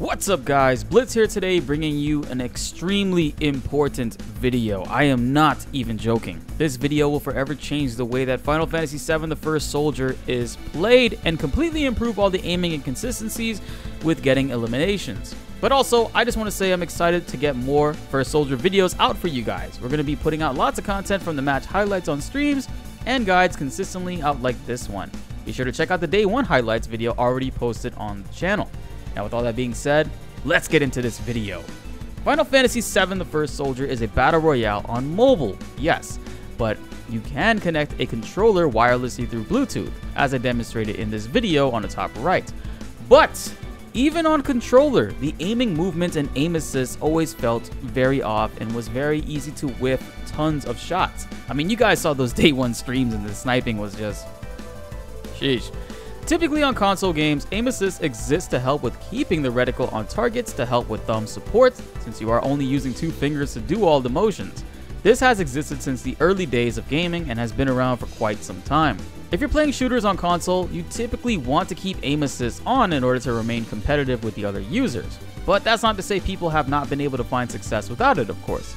What's up guys, Blitz here today bringing you an extremely important video. I am not even joking. This video will forever change the way that Final Fantasy VII The First Soldier is played and completely improve all the aiming inconsistencies with getting eliminations. But also, I just want to say I'm excited to get more First Soldier videos out for you guys. We're going to be putting out lots of content from the match highlights on streams and guides consistently out like this one. Be sure to check out the Day 1 highlights video already posted on the channel. Now with all that being said, let's get into this video. Final Fantasy VII The First Soldier is a battle royale on mobile, yes, but you can connect a controller wirelessly through Bluetooth, as I demonstrated in this video on the top right. But even on controller, the aiming movement and aim assist always felt very off and was very easy to whiff tons of shots. I mean, you guys saw those Day 1 streams and the sniping was just... sheesh. Typically on console games, aim assist exists to help with keeping the reticle on targets to help with thumb support, since you are only using two fingers to do all the motions. This has existed since the early days of gaming and has been around for quite some time. If you're playing shooters on console, you typically want to keep aim assist on in order to remain competitive with the other users. But that's not to say people have not been able to find success without it, of course.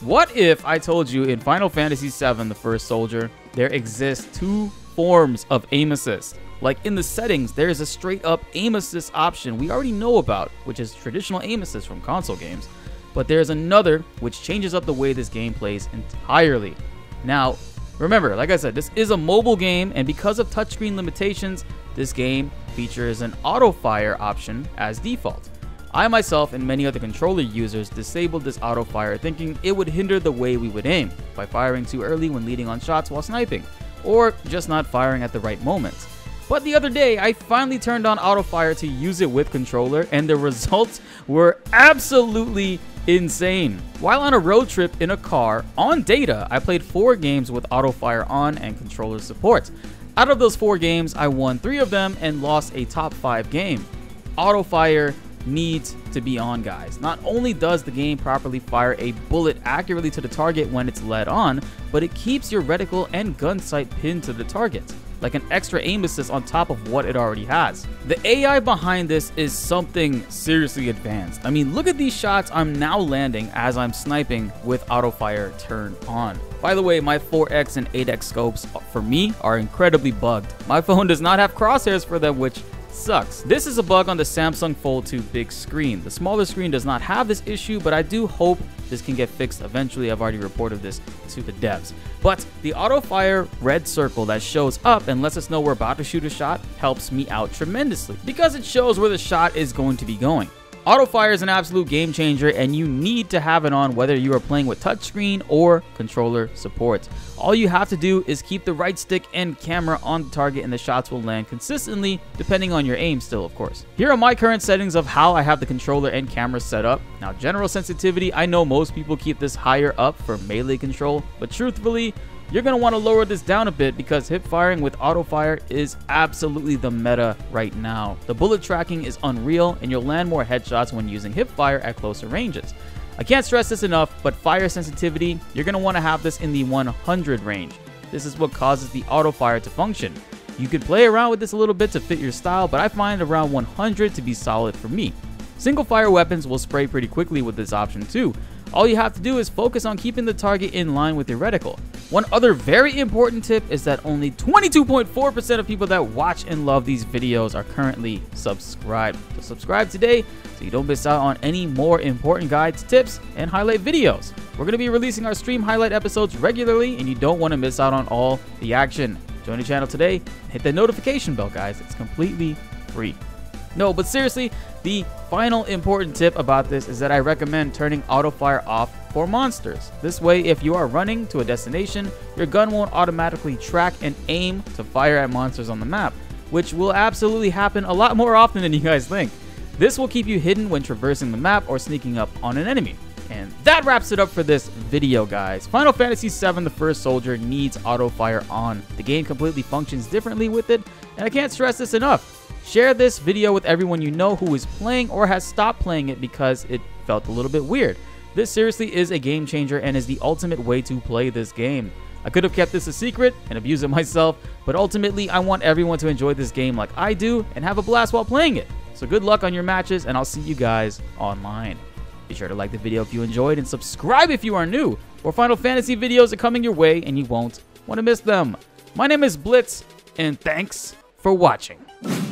What if I told you in Final Fantasy VII The First Soldier, there exist two forms of aim assist? Like in the settings, there is a straight up aim assist option we already know about, which is traditional aim assist from console games, but there is another which changes up the way this game plays entirely. Now, remember, like I said, this is a mobile game, and because of touchscreen limitations, this game features an auto fire option as default. I myself and many other controller users disabled this auto fire thinking it would hinder the way we would aim by firing too early when leading on shots while sniping, or just not firing at the right moments. But the other day, I finally turned on autofire to use it with controller, and the results were absolutely insane. While on a road trip in a car, on data, I played 4 games with autofire on and controller support. Out of those 4 games, I won 3 of them and lost a top 5 game. Autofire needs to be on, guys. Not only does the game properly fire a bullet accurately to the target when it's led on, but it keeps your reticle and gun sight pinned to the target, like an extra aim assist on top of what it already has. The AI behind this is something seriously advanced. I mean, look at these shots I'm now landing as I'm sniping with autofire turned on. By the way, my 4X and 8X scopes for me are incredibly bugged. My phone does not have crosshairs for them, which sucks. This is a bug on the Samsung Fold 2 big screen. The smaller screen does not have this issue, but I do hope this can get fixed eventually. I've already reported this to the devs. But the auto fire red circle that shows up and lets us know we're about to shoot a shot helps me out tremendously because it shows where the shot is going to be going. Auto fire is an absolute game changer, and you need to have it on whether you are playing with touchscreen or controller support. All you have to do is keep the right stick and camera on the target and the shots will land consistently, depending on your aim still, of course. Here are my current settings of how I have the controller and camera set up. Now, general sensitivity, I know most people keep this higher up for melee control, but truthfully, you're going to want to lower this down a bit because hip firing with auto fire is absolutely the meta right now. The bullet tracking is unreal and you'll land more headshots when using hip fire at closer ranges. I can't stress this enough, but fire sensitivity, you're going to want to have this in the 100 range. This is what causes the auto fire to function. You can play around with this a little bit to fit your style, but I find around 100 to be solid for me. Single fire weapons will spray pretty quickly with this option too. All you have to do is focus on keeping the target in line with your reticle. One other very important tip is that only 22.4% of people that watch and love these videos are currently subscribed. So subscribe today so you don't miss out on any more important guides, tips, and highlight videos. We're going to be releasing our stream highlight episodes regularly, and you don't want to miss out on all the action. Join the channel today and hit that notification bell, guys. It's completely free. No, but seriously, the final important tip about this is that I recommend turning autofire off for monsters. This way, if you are running to a destination, your gun won't automatically track and aim to fire at monsters on the map, which will absolutely happen a lot more often than you guys think. This will keep you hidden when traversing the map or sneaking up on an enemy. And that wraps it up for this video, guys. Final Fantasy VII The First Soldier needs autofire on. The game completely functions differently with it, and I can't stress this enough. Share this video with everyone you know who is playing or has stopped playing it because it felt a little bit weird. This seriously is a game changer and is the ultimate way to play this game. I could have kept this a secret and abused it myself, but ultimately I want everyone to enjoy this game like I do and have a blast while playing it. So good luck on your matches, and I'll see you guys online. Be sure to like the video if you enjoyed, and subscribe if you are new. More Final Fantasy videos are coming your way, and you won't want to miss them. My name is Blitz, and thanks for watching.